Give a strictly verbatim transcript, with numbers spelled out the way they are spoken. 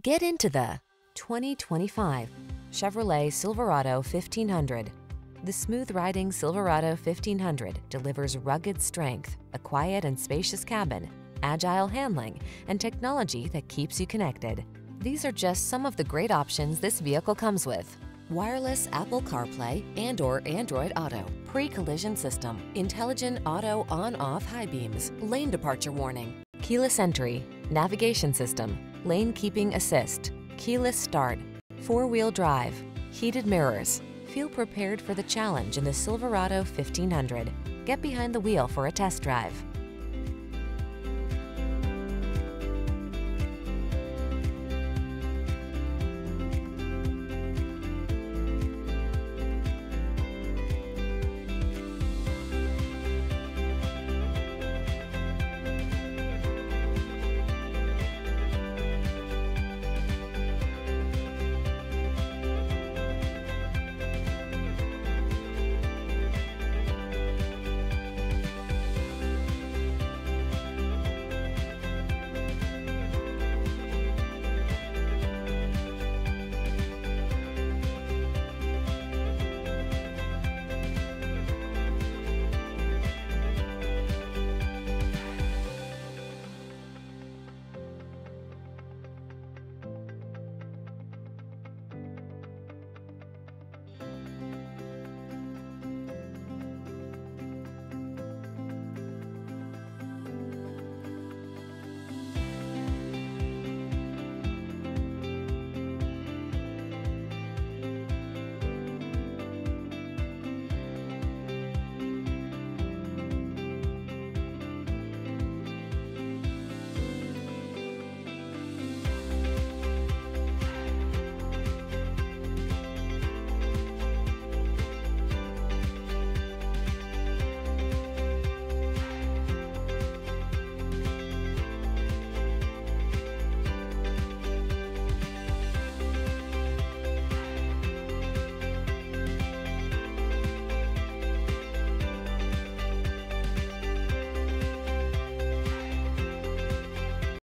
Get into the twenty twenty-five Chevrolet Silverado fifteen hundred. The smooth-riding Silverado fifteen hundred delivers rugged strength, a quiet and spacious cabin, agile handling, and technology that keeps you connected. These are just some of the great options this vehicle comes with: wireless Apple CarPlay and or Android Auto, pre-collision system, intelligent auto on-off high beams, lane departure warning, keyless entry, navigation system, lane keeping assist, keyless start, four-wheel drive, heated mirrors. Feel prepared for the challenge in the Silverado fifteen hundred. Get behind the wheel for a test drive.